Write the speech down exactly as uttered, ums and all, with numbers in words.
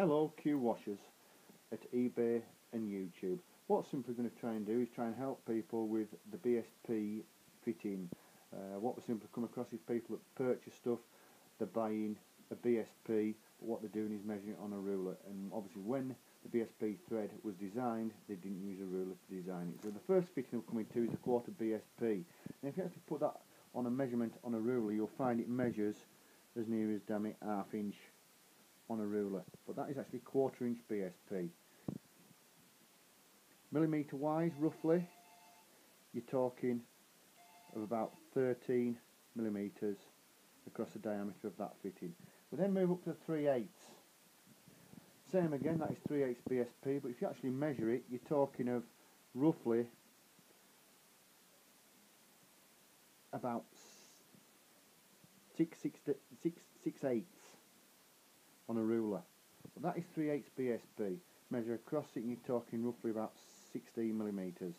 L O Q washers at eBay and YouTube. What Simply going to try and do is try and help people with the B S P fitting. Uh, what we simply come across is people that purchase stuff, they're buying a B S P, but what they're doing is measuring it on a ruler. And obviously when the B S P thread was designed, they didn't use a ruler to design it. So the first fitting we'll come into is a quarter B S P. And if you actually put that on a measurement on a ruler, you'll find it measures as near as damn it half inch on a ruler. But that is actually quarter inch B S P. Millimetre wise, roughly, you're talking of about thirteen millimetres across the diameter of that fitting. We then move up to three eighths. Same again, that is three eighths B S P, but if you actually measure it, you're talking of roughly about six six eighths on a ruler. But that is three eighths B S P. Measure across it, and you're talking roughly about sixteen millimetres.